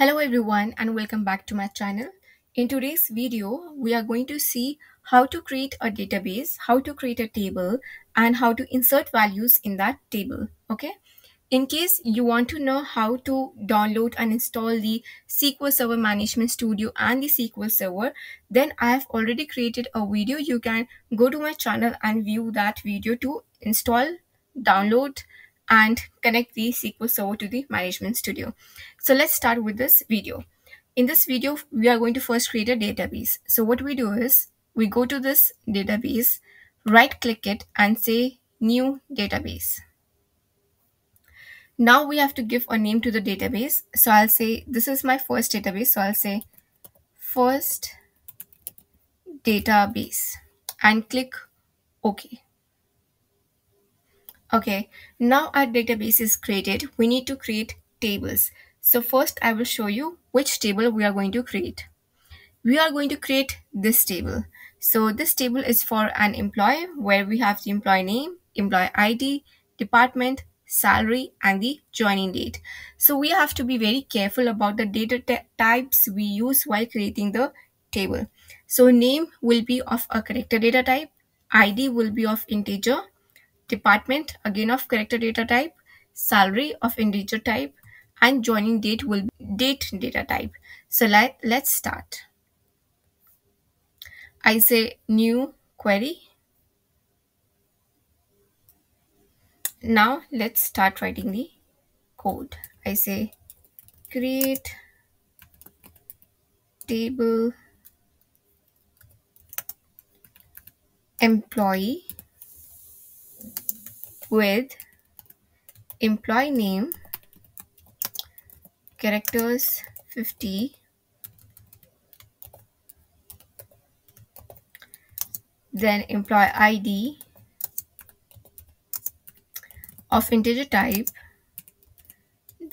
Hello everyone and welcome back to my channel. In today's video, we are going to see how to create a database, how to create a table, and how to insert values in that table, okay? In case you want to know how to download and install the SQL Server Management Studio and the SQL Server, then I have already created a video. You can go to my channel and view that video to install, download, and connect the SQL Server to the Management Studio. So let's start with this video. In this video, we are going to first create a database. So what we do is, we go to this database, right-click it and say New Database. Now we have to give a name to the database. So I'll say, this is my first database. So I'll say First Database and click OK. Okay, now our database is created. We need to create tables. So first I will show you which table we are going to create. We are going to create this table. So this table is for an employee where we have the employee name, employee ID, department, salary, and the joining date. So we have to be very careful about the data types we use while creating the table. So name will be of a character data type, ID will be of integer, department again of character data type, salary of integer type, and joining date will be date data type. So let's start. I say new query. Now let's start writing the code. I say create table employee with employee name, characters 50, then employee ID of integer type,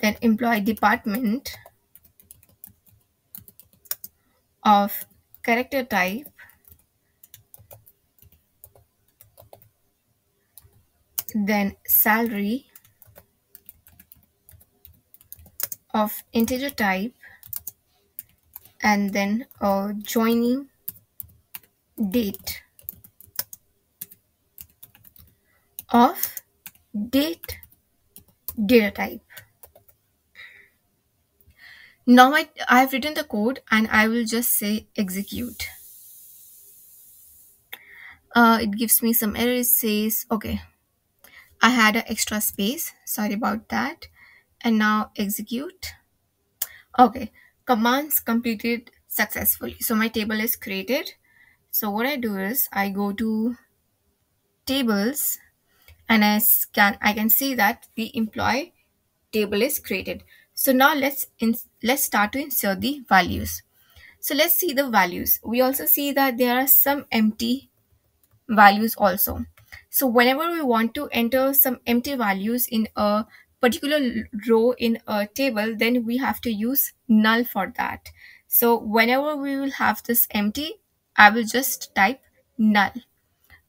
then employee department of character type, then salary of integer type, and then a joining date of date data type. Now I have written the code and I will just say execute. It gives me some error. It says, okay, I had an extra space, sorry about that. And now execute. Okay, commands completed successfully. So my table is created. So what I do is I go to tables and I can see that the employee table is created. So now let's start to insert the values. So let's see the values. We also see that there are some empty values also. So whenever we want to enter some empty values in a particular row in a table, then we have to use null for that. So whenever we will have this empty, I will just type null.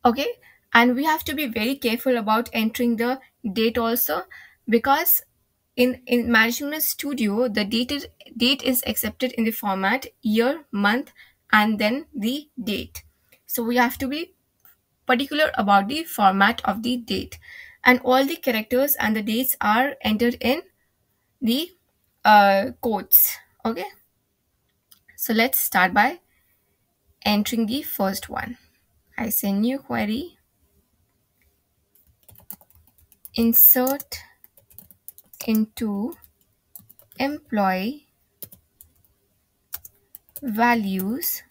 Okay, and we have to be very careful about entering the date also, because in Management Studio, the date is accepted in the format year, month, and then the date. So we have to be particular about the format of the date, and all the characters and the dates are entered in the quotes. Okay, so let's start by entering the first one. I say new query, insert into employee values,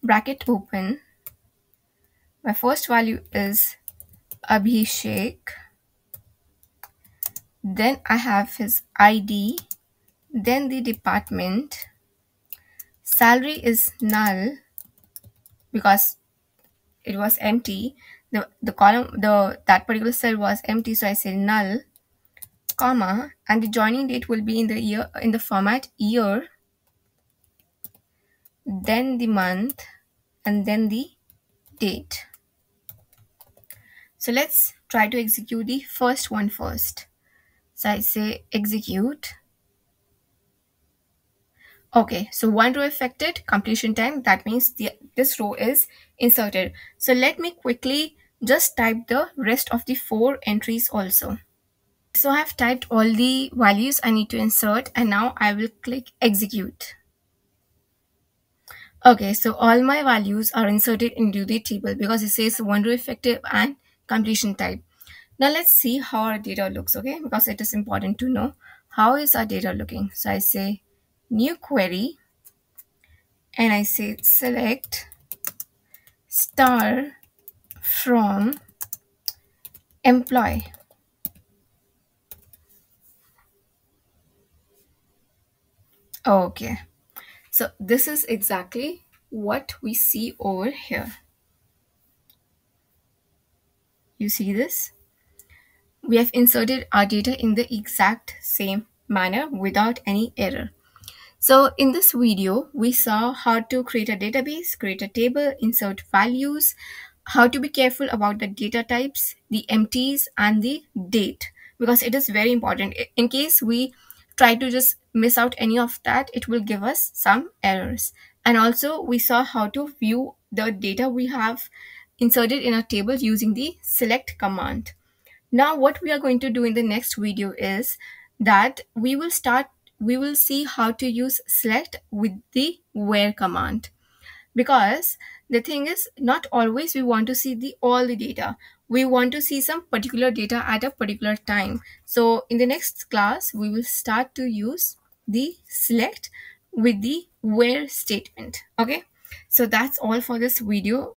bracket open. My first value is Abhishek. Then I have his ID. Then the department. Salary is null because it was empty. The column, that particular cell was empty, so I say null, comma, and the joining date will be in the year, in the format year. Then the month, and then the date. So let's try to execute the first one first. So I say execute. Okay, so one row affected, completion time, that means this row is inserted. So let me quickly just type the rest of the 4 entries also. So I have typed all the values I need to insert, and now I will click execute. Okay, so all my values are inserted into the table because it says one row effective and completion type. Now let's see how our data looks, okay, because it is important to know how is our data looking. So I say new query and I say select star from employee. Okay, so this is exactly what we see over here. You see this? We have inserted our data in the exact same manner without any error. So in this video, we saw how to create a database, create a table, insert values, how to be careful about the data types, the empties, and the date, because it is very important. In case we try to just miss out any of that, it will give us some errors. And also we saw how to view the data we have inserted in a table using the select command. Now what we are going to do in the next video is that we will see how to use select with the where command, because the thing is, not always we want to see all the data. We want to see some particular data at a particular time. So in the next class, we will start to use the select with the where statement. Okay, so that's all for this video.